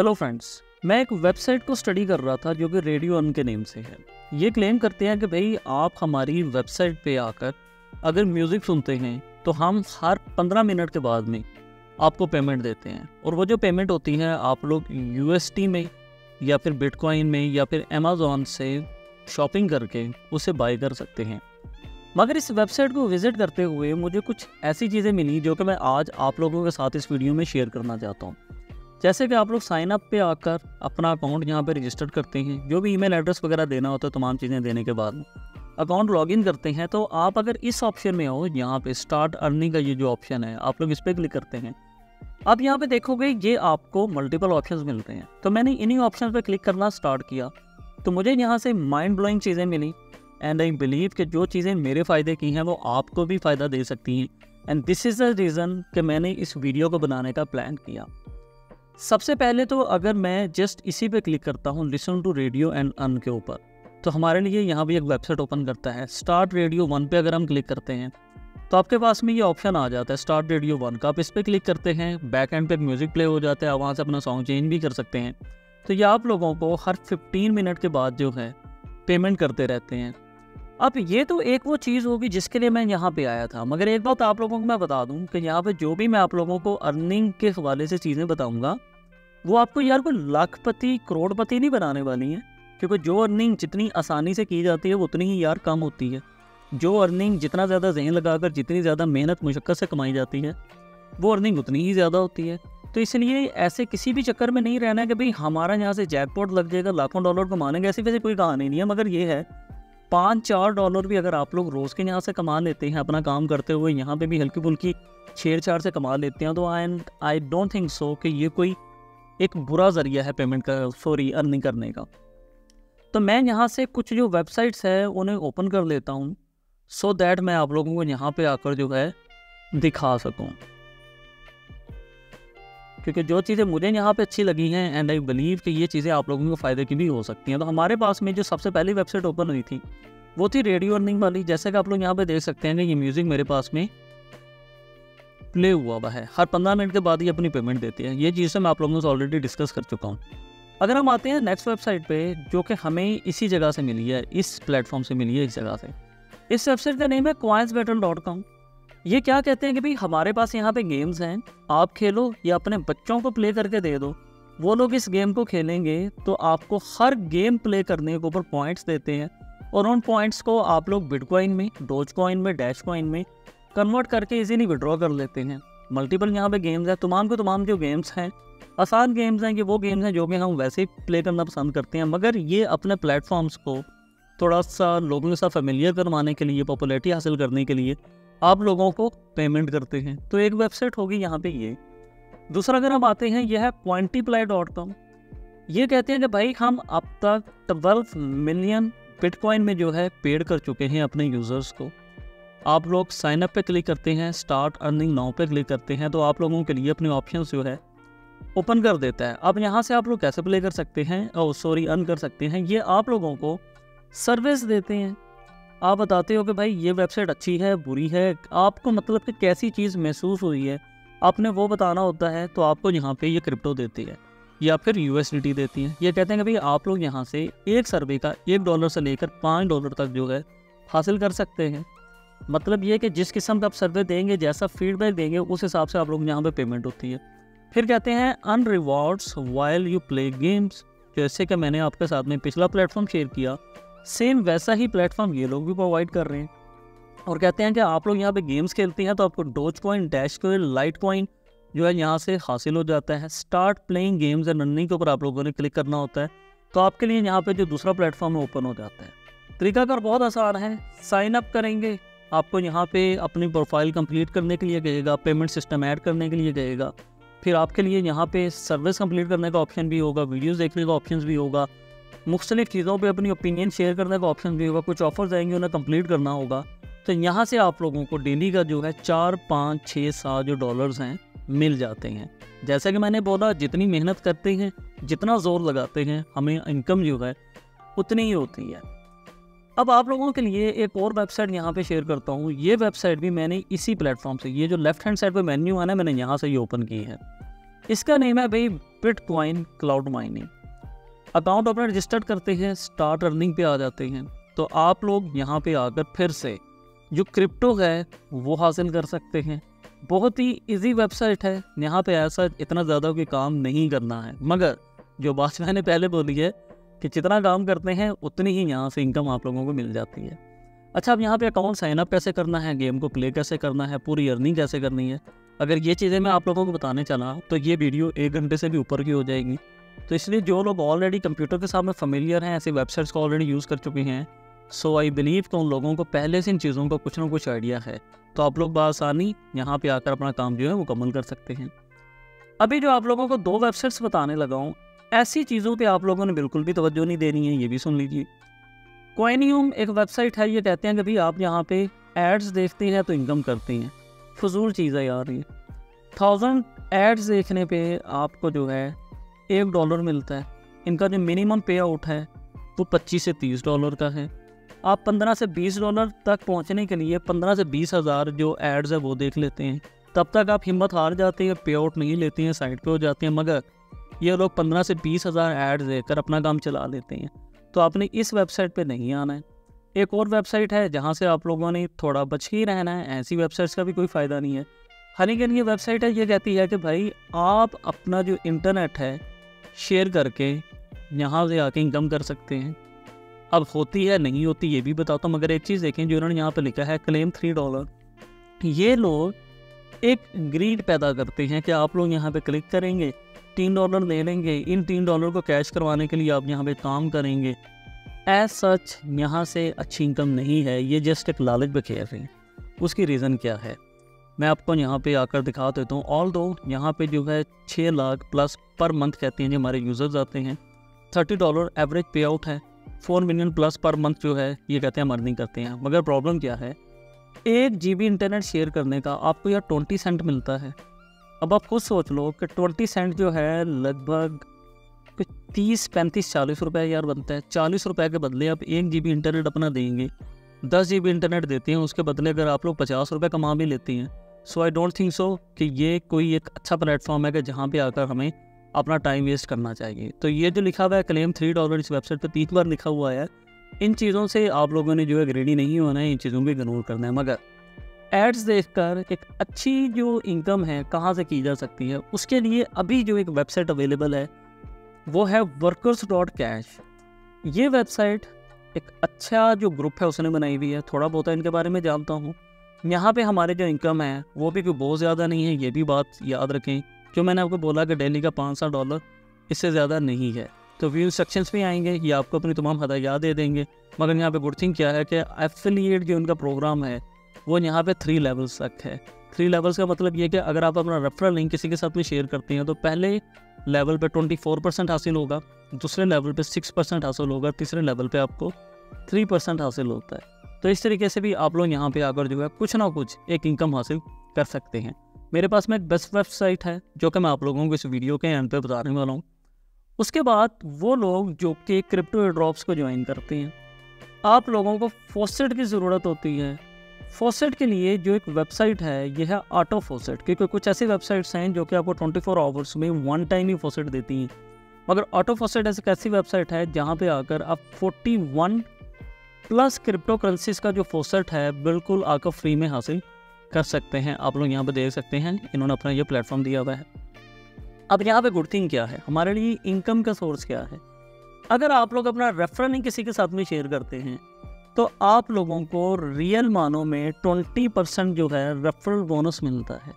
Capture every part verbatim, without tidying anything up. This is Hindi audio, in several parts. हेलो फ्रेंड्स, मैं एक वेबसाइट को स्टडी कर रहा था जो कि रेडियोएर्न के नेम से है। ये क्लेम करते हैं कि भाई आप हमारी वेबसाइट पे आकर अगर म्यूज़िक सुनते हैं तो हम हर पंद्रह मिनट के बाद में आपको पेमेंट देते हैं, और वो जो पेमेंट होती है आप लोग यूएसटी में या फिर बिटकॉइन में या फिर अमेज़ॉन से शॉपिंग करके उसे बाय कर सकते हैं। मगर इस वेबसाइट को विज़िट करते हुए मुझे कुछ ऐसी चीज़ें मिली जो कि मैं आज आप लोगों के साथ इस वीडियो में शेयर करना चाहता हूँ। जैसे कि आप लोग साइन अप पे आकर अपना अकाउंट यहाँ पे रजिस्टर करते हैं, जो भी ईमेल एड्रेस वगैरह देना होता है, तमाम चीज़ें देने के बाद अकाउंट लॉगिन करते हैं। तो आप अगर इस ऑप्शन में हो, यहाँ पे स्टार्ट अर्निंग का ये जो ऑप्शन है, आप लोग इस पर क्लिक करते हैं। आप यहाँ पे देखोगे ये आपको मल्टीपल ऑप्शन मिलते हैं। तो मैंने इन्हीं ऑप्शन पर क्लिक करना स्टार्ट किया, तो मुझे यहाँ से माइंड ब्लोइंग चीज़ें मिली। एंड आई बिलीव कि जो चीज़ें मेरे फ़ायदे की हैं वो आपको भी फ़ायदा दे सकती हैं। And this is the reason कि मैंने इस वीडियो को बनाने का प्लान किया। सबसे पहले तो अगर मैं जस्ट इसी पे क्लिक करता हूँ, listen to radio and earn के ऊपर, तो हमारे लिए यहाँ भी एक वेबसाइट ओपन करता है। स्टार्ट रेडियो वन पे अगर हम क्लिक करते हैं तो आपके पास में ये ऑप्शन आ जाता है स्टार्ट रेडियो वन का। आप इस पर क्लिक करते हैं, बैक एंड पे म्यूज़िक प्ले हो जाता है, वहाँ से अपना सॉन्ग चेंज भी कर सकते हैं। तो ये आप लोगों को हर फिफ्टीन मिनट के बाद जो है पेमेंट करते रहते हैं। अब ये तो एक वो चीज़ होगी जिसके लिए मैं यहाँ पे आया था, मगर एक बात आप लोगों को मैं बता दूँ कि यहाँ पे जो भी मैं आप लोगों को अर्निंग के हवाले से चीज़ें बताऊँगा वो आपको यार कोई लाखपति करोड़पति नहीं बनाने वाली हैं, क्योंकि जो अर्निंग जितनी आसानी से की जाती है वो उतनी ही यार कम होती है। जो अर्निंग जितना ज़्यादा जहन लगाकर जितनी ज़्यादा मेहनत मुशक्क़त से कमाई जाती है वो अर्निंग उतनी ही ज़्यादा होती है। तो इसलिए ऐसे किसी भी चक्कर में नहीं रहना कि भाई हमारा यहाँ से जैकपॉट लग जाएगा, लाखों डॉलर कमाने, ऐसी वैसे कोई कहानी नहीं है। मगर ये है पाँच चार डॉलर भी अगर आप लोग रोज़ के यहाँ से कमा लेते हैं, अपना काम करते हुए यहाँ पे भी हल्की फुल्की छेड़छाड़ से कमा लेते हैं, तो आई आई डोंट थिंक सो कि ये कोई एक बुरा ज़रिया है पेमेंट का, सॉरी अर्निंग करने का। तो मैं यहाँ से कुछ जो वेबसाइट्स है उन्हें ओपन कर लेता हूँ सो दैट मैं आप लोगों को यहाँ पर आकर जो है दिखा सकूँ, क्योंकि जो चीज़ें मुझे यहाँ पे अच्छी लगी हैं एंड आई बिलीव कि ये चीज़ें आप लोगों को फ़ायदे की भी हो सकती हैं। तो हमारे पास में जो सबसे पहली वेबसाइट ओपन हुई थी वो थी रेडियो अर्निंग वाली। जैसे कि आप लोग यहाँ पे देख सकते हैं कि ये म्यूज़िक मेरे पास में प्ले हुआ हुआ है, हर पंद्रह मिनट के बाद ही अपनी पेमेंट देती है। ये चीज़ से मैं आप लोगों से ऑलरेडी डिस्कस कर चुका हूँ। अगर हम आते हैं नेक्स्ट वेबसाइट पर, जो कि हमें इसी जगह से मिली है, इस प्लेटफॉर्म से मिली है, इस जगह से। इस वेबसाइट का नेम है क्वाइंस बैटल डॉट कॉम। ये क्या कहते हैं कि भाई हमारे पास यहाँ पे गेम्स हैं, आप खेलो या अपने बच्चों को प्ले करके दे दो, वो लोग इस गेम को खेलेंगे। तो आपको हर गेम प्ले करने के ऊपर पॉइंट्स देते हैं, और उन पॉइंट्स को आप लोग बिटकॉइन में, डोज कॉइन में, डैश कॉइन में कन्वर्ट करके इजीली विड्रॉ कर लेते हैं। मल्टीपल यहाँ पे गेम्स हैं, तमाम के तमाम जो गेम्स हैं आसान गेम्स हैं, कि वो गेम्स हैं जो कि हम वैसे ही प्ले करना पसंद करते हैं। मगर ये अपने प्लेटफॉर्म्स को थोड़ा सा लोगों के साथ फेमिलियर करवाने के लिए, पॉपुलैरिटी हासिल करने के लिए आप लोगों को पेमेंट करते हैं। तो एक वेबसाइट होगी यहाँ पे ये। दूसरा अगर हम आते हैं, यह है क्वांटिप्लाई डॉट कॉम। ये कहते हैं कि भाई हम अब तक ट्वेल्व मिलियन बिटकॉइन में जो है पेड कर चुके हैं अपने यूज़र्स को। आप लोग साइन अप पे क्लिक करते हैं, स्टार्ट अर्निंग नाउ पे क्लिक करते हैं, तो आप लोगों के लिए अपने ऑप्शन जो है ओपन कर देता है। अब यहाँ से आप लोग कैसे प्ले कर सकते हैं, ओ सॉरी अर्न कर सकते हैं, ये आप लोगों को सर्विस देते हैं। आप बताते हो कि भाई ये वेबसाइट अच्छी है, बुरी है, आपको मतलब कि कैसी चीज़ महसूस हुई है, आपने वो बताना होता है। तो आपको यहाँ पे ये क्रिप्टो देती है या फिर यूएसडीटी देती है। ये कहते हैं कि भाई आप लोग यहाँ से एक सर्वे का एक डॉलर से लेकर पाँच डॉलर तक जो है हासिल कर सकते हैं। मतलब ये कि जिस किस्म का आप सर्वे देंगे, जैसा फीडबैक देंगे, उस हिसाब से आप लोग यहाँ पर पे पेमेंट होती है। फिर कहते हैं earn rewards while you play games. जैसे कि मैंने आपके साथ में पिछला प्लेटफॉर्म शेयर किया, सेम वैसा ही प्लेटफॉर्म ये लोग भी प्रोवाइड कर रहे हैं। और कहते हैं कि आप लोग यहाँ पे गेम्स खेलते हैं तो आपको doge coin, dash coin, lite coin जो है यहाँ से हासिल हो जाता है। Start playing games and running के ऊपर आप लोगों ने क्लिक करना होता है, तो आपके लिए यहाँ पे जो दूसरा प्लेटफॉर्म है ओपन हो जाता है। तरीकाकार बहुत आसान है, साइन अप करेंगे, आपको यहाँ पर अपनी प्रोफाइल कम्प्लीट करने के लिए कहेगा, पेमेंट सिस्टम ऐड करने के लिए कहेगा, फिर आपके लिए यहाँ पर सर्विस कम्प्लीट करने का ऑप्शन भी होगा, वीडियोज़ देखने का ऑप्शन भी होगा, मुख्तलिफ चीज़ों पे अपनी ओपिनियन शेयर करने का ऑप्शन भी होगा, कुछ ऑफर्स आएंगे उन्हें कंप्लीट करना होगा। तो यहाँ से आप लोगों को डेली का जो है चार पाँच छः सात जो डॉलर्स हैं मिल जाते हैं। जैसा कि मैंने बोला, जितनी मेहनत करते हैं, जितना जोर लगाते हैं, हमें इनकम जो है उतनी ही होती है। अब आप लोगों के लिए एक और वेबसाइट यहाँ पर शेयर करता हूँ। ये वेबसाइट भी मैंने इसी प्लेटफॉर्म से, ये जो लेफ्ट हैंड साइड पर मेन्यू आना है, मैंने यहाँ से ये ओपन की है। इसका नेम है भाई बिटकॉइन क्लाउड माइनिंग। अकाउंट अपना रजिस्टर करते हैं, स्टार्ट अर्निंग पे आ जाते हैं, तो आप लोग यहाँ पे आकर फिर से जो क्रिप्टो है वो हासिल कर सकते हैं। बहुत ही इजी वेबसाइट है, यहाँ पे ऐसा इतना ज़्यादा कोई काम नहीं करना है, मगर जो बात मैंने पहले बोली है कि जितना काम करते हैं उतनी ही यहाँ से इनकम आप लोगों को मिल जाती है। अच्छा, अब यहाँ पे अकाउंट साइनअप कैसे करना है, गेम को प्ले कैसे करना है, पूरी अर्निंग कैसे करनी है, अगर ये चीज़ें मैं आप लोगों को बताने चला तो ये वीडियो एक घंटे से भी ऊपर की हो जाएगी। तो इसलिए जो लोग ऑलरेडी कंप्यूटर के साथ में फेमिलियर हैं, ऐसी वेबसाइट्स को ऑलरेडी यूज़ कर चुके हैं, सो आई बिलीव तो उन लोगों को पहले से इन चीज़ों का कुछ ना कुछ आइडिया है, तो आप लोग बआसानी यहाँ पे आकर अपना काम जो है मुकम्मल कर सकते हैं। अभी जो आप लोगों को दो वेबसाइट्स बताने लगा हूँ, ऐसी चीज़ों पे आप लोगों ने बिल्कुल भी तवज्जो नहीं देनी है, ये भी सुन लीजिए। कोइनियम एक वेबसाइट है, ये कहते हैं कि भाई आप यहाँ पे एड्स देखते हैं तो इनकम करते हैं। फजूल चीज़ है यार ये। थाउजेंड एड्स देखने पे आपको जो है एक डॉलर मिलता है। इनका जो मिनिमम पे आउट है वो पच्चीस से तीस डॉलर का है। आप पंद्रह से बीस डॉलर तक पहुँचने के लिए पंद्रह से बीस हज़ार जो एड्स है वो देख लेते हैं, तब तक आप हिम्मत हार जाते हैं, पे आउट नहीं लेते हैं, साइड पे हो जाते हैं, मगर ये लोग पंद्रह से बीस हज़ार एड्स देकर अपना काम चला लेते हैं। तो आपने इस वेबसाइट पे नहीं आना है। एक और वेबसाइट है जहाँ से आप लोगों ने थोड़ा बच ही रहना है, ऐसी वेबसाइट्स का भी कोई फ़ायदा नहीं है। हालांकि ये वेबसाइट है, ये कहती है कि भाई आप अपना जो इंटरनेट है शेयर करके यहाँ से आके इनकम कर सकते हैं। अब होती है नहीं होती ये भी बताता हूँ, मगर एक चीज़ देखें जो उन्होंने यहाँ पर लिखा है, क्लेम थ्री डॉलर। ये लोग एक ग्रीड पैदा करते हैं कि आप लोग यहाँ पर क्लिक करेंगे, तीन डॉलर ले लेंगे, इन तीन डॉलर को कैश करवाने के लिए आप यहाँ पे काम करेंगे। एज सच यहाँ से अच्छी इनकम नहीं है, ये जस्ट एक लालच बखेर रहे हैं। उसकी रीज़न क्या है मैं आपको यहाँ पे आकर दिखा देता हूँ। ऑल दो यहाँ पे जो है छः लाख प्लस पर मंथ कहते हैं जो हमारे यूज़र्स आते हैं, thirty dollar average pay out है, four million plus per month जो है ये कहते हैं हम अर्निंग करते हैं। मगर प्रॉब्लम क्या है, एक जी बी इंटरनेट शेयर करने का आपको यार ट्वेंटी सेंट मिलता है। अब आप खुद सोच लो कि ट्वेंटी सेंट जो है लगभग कुछ तीस पैंतीस चालीस रुपये यार बनता है। चालीस रुपये के बदले आप एक जी बी इंटरनेट अपना देंगे, दस जी बी इंटरनेट देते हैं, उसके बदले अगर आप लोग पचास रुपये कमा भी लेते हैं, सो आई डोंट थिंक सो कि ये कोई एक अच्छा प्लेटफॉर्म है कि जहाँ पे आकर हमें अपना टाइम वेस्ट करना चाहिए। तो ये जो लिखा हुआ है क्लेम थ्री डॉलर, इस वेबसाइट पर तीन बार लिखा हुआ है। इन चीज़ों से आप लोगों ने जो है ग्रेडी नहीं होना है, इन चीज़ों को इग्नोर करना है। मगर एड्स देखकर एक अच्छी जो इनकम है कहाँ से की जा सकती है, उसके लिए अभी जो एक वेबसाइट अवेलेबल है वो है वर्कर्स डॉट कैश। ये वेबसाइट एक अच्छा जो ग्रुप है उसने बनाई हुई है, थोड़ा बहुत इनके बारे में जानता हूँ। यहाँ पे हमारे जो इनकम है वो भी कोई बहुत ज़्यादा नहीं है, ये भी बात याद रखें। जो मैंने आपको बोला कि डेली का पाँच सौ डॉलर, इससे ज़्यादा नहीं है। तो व्यू इंस्ट्रक्शंस भी आएंगे, ये आपको अपनी तमाम हदायत दे देंगे। मगर यहाँ पर गुड थिंग क्या है कि एफिलिएट जो उनका प्रोग्राम है वो यहाँ पे थ्री लेवल्स तक है। थ्री लेवल्स का मतलब ये कि अगर आप अपना रेफरल लिंक किसी के साथ में शेयर करते हैं तो पहले लेवल पे चौबीस परसेंट हासिल होगा, दूसरे लेवल पे छह परसेंट हासिल होगा, तीसरे लेवल पे आपको तीन परसेंट हासिल होता है। तो इस तरीके से भी आप लोग यहाँ पे आकर जो है कुछ ना कुछ एक इनकम हासिल कर सकते हैं। मेरे पास में एक बेस्ट वेबसाइट है जो कि मैं आप लोगों को इस वीडियो के एंड पे बताने वाला हूँ। उसके बाद वो लोग जो कि क्रिप्टो एयरड्रॉप्स को ज्वाइन करते हैं, आप लोगों को फॉसेट की ज़रूरत होती है। फॉसेट के लिए जो एक वेबसाइट है यह है ऑटोफॉसेट, क्योंकि कुछ ऐसी वेबसाइट्स हैं जो कि आपको चौबीस आवर्स में वन टाइम ही फॉसेट देती हैं। मगर ऑटोफॉसेट ऐसी कैसी वेबसाइट है जहां पे आकर आप इकतालीस प्लस क्रिप्टो करेंसीज का जो फॉसेट है बिल्कुल आकर फ्री में हासिल कर सकते हैं। आप लोग यहाँ पर देख सकते हैं इन्होंने अपना ये प्लेटफॉर्म दिया हुआ है। अब यहाँ पर गुड थिंग क्या है, हमारे लिए इनकम का सोर्स क्या है। अगर आप लोग अपना रेफरल लिंक किसी के साथ में शेयर करते हैं तो आप लोगों को रियल मानों में बीस परसेंट जो है रेफरल बोनस मिलता है,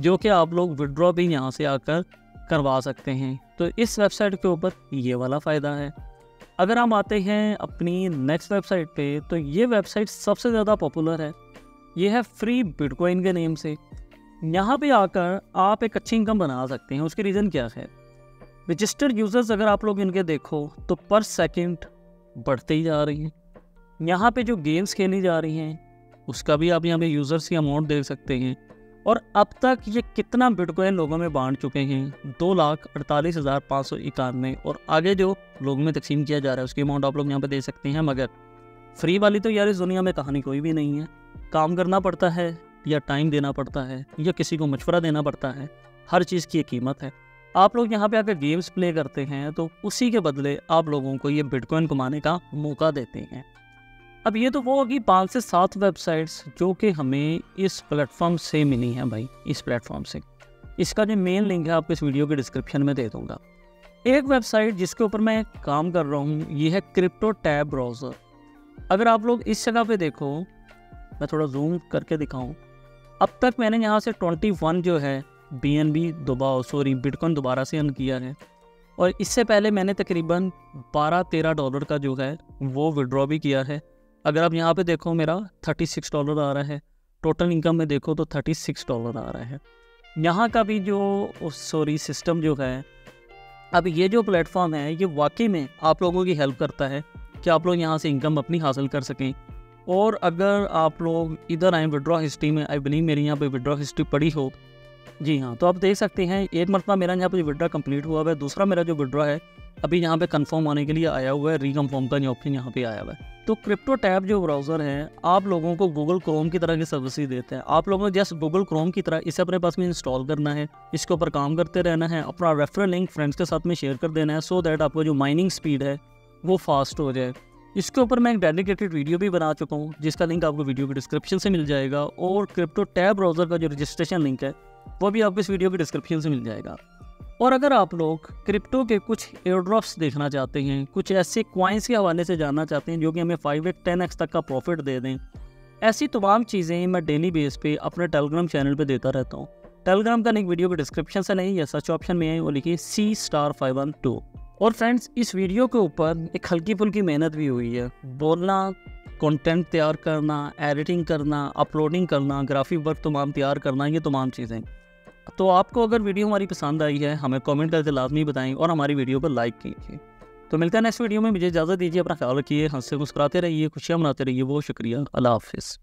जो कि आप लोग विड्रॉ भी यहाँ से आकर करवा सकते हैं। तो इस वेबसाइट के ऊपर ये वाला फ़ायदा है। अगर हम आते हैं अपनी नेक्स्ट वेबसाइट पे, तो ये वेबसाइट सबसे ज़्यादा पॉपुलर है, ये है फ्री बिटकॉइन के नेम से। यहाँ पे आकर आप एक अच्छी इनकम बना सकते हैं। उसके रीज़न क्या है, रजिस्टर्ड यूज़र्स अगर आप लोग इनके देखो तो पर सेकेंड बढ़ते ही जा रही हैं। यहाँ पे जो गेम्स खेली जा रही हैं उसका भी आप यहाँ पे यूज़र्स की अमाउंट देख सकते हैं। और अब तक ये कितना बिटकॉइन लोगों में बांट चुके हैं, दो लाख अड़तालीस हज़ार पाँच सौ इक्यानवे, और आगे जो लोगों में तकसीम किया जा रहा है उसकी अमाउंट आप लोग यहाँ पे देख सकते हैं। मगर फ्री वाली तो यार इस दुनिया में कहानी कोई भी नहीं है, काम करना पड़ता है या टाइम देना पड़ता है या किसी को मशवरा देना पड़ता है, हर चीज़ की एक कीमत है। आप लोग यहाँ पे आकर गेम्स प्ले करते हैं तो उसी के बदले आप लोगों को ये बिटकॉइन कमाने का मौका देते हैं। अब ये तो वो होगी पाँच से सात वेबसाइट्स जो कि हमें इस प्लेटफॉर्म से मिली हैं भाई, इस प्लेटफॉर्म से। इसका जो मेन लिंक है आपको इस वीडियो के डिस्क्रिप्शन में दे दूँगा। एक वेबसाइट जिसके ऊपर मैं काम कर रहा हूँ ये है क्रिप्टोटैब ब्राउज़र। अगर आप लोग इस जगह पे देखो, मैं थोड़ा जूम करके दिखाऊँ, अब तक मैंने यहाँ से इक्कीस जो है बी एन बी दोबारा सॉरी बिटकॉइन दोबारा से अर्न किया है, और इससे पहले मैंने तकरीबन बारह तेरह डॉलर का जो है वो विड्रॉ भी किया है। अगर आप यहाँ पे देखो मेरा छत्तीस डॉलर आ रहा है, टोटल इनकम में देखो तो छत्तीस डॉलर आ रहा है। यहाँ का भी जो सॉरी सिस्टम जो है, अब ये जो प्लेटफॉर्म है ये वाकई में आप लोगों की हेल्प करता है कि आप लोग यहाँ से इनकम अपनी हासिल कर सकें। और अगर आप लोग इधर आए विड्रॉ हिस्ट्री में, आई बिलीव मेरी यहाँ पे विड्रॉ हिस्ट्री पड़ी हो, जी हाँ, तो आप देख सकते हैं एक मरतबा मेरा यहाँ पे विड्रॉ कंप्लीट हुआ है, दूसरा मेरा जो विड्रॉ है अभी यहाँ पे कंफर्म होने के लिए आया हुआ है, रीकंफर्म का ऑप्शन यहाँ पे आया हुआ है। तो क्रिप्टोटैब जो ब्राउज़र है आप लोगों को गूगल क्रोम की तरह की सर्विस देता है। आप लोगों ने जस्ट गूगल क्रोम की तरह इसे अपने पास में इंस्टॉल करना है, इसके ऊपर काम करते रहना है, अपना रेफरल लिंक फ्रेंड्स के साथ में शेयर कर देना है सो दैट आपको जो माइनिंग स्पीड है वो फास्ट हो जाए। इसके ऊपर मैं एक डेडिकेटेड वीडियो भी बना चुका हूँ जिसका लिंक आपको वीडियो के डिस्क्रिप्शन से मिल जाएगा, और क्रिप्टोटैब ब्राउज़र का जो रजिस्ट्रेशन लिंक है वो भी आपको इस वीडियो के डिस्क्रिप्शन से मिल जाएगा। और अगर आप लोग क्रिप्टो के कुछ एयरड्रॉप्स देखना चाहते हैं, कुछ ऐसे क्वाइंस के हवाले से जानना चाहते हैं जो कि हमें फाइव एक्स टेन एक्स तक का प्रॉफिट दे दें, ऐसी तमाम चीज़ें मैं डेली बेस पे अपने टेलीग्राम चैनल पे देता रहता हूँ। टेलीग्राम का लिंक वीडियो के डिस्क्रिप्शन से नहीं या सर्च ऑप्शन में है, वो लिखिए C star five one two. और फ्रेंड्स इस वीडियो के ऊपर एक हल्की फुल्की मेहनत भी हुई है, बोलना, कंटेंट तैयार करना, एडिटिंग करना, अपलोडिंग करना, ग्राफिक वर्क तमाम तैयार करना, ये तमाम चीज़ें। तो आपको अगर वीडियो हमारी पसंद आई है हमें कमेंट करके लाजमी बताएं और हमारी वीडियो पर लाइक कीजिए। तो मिलता है नेक्स्ट वीडियो में, मुझे इजाज़त दीजिए, अपना ख्याल रखिए, हंसते मुस्कुराते रहिए, खुशियाँ मनाते रहिए। बहुत शुक्रिया, अल्लाह हाफिज़।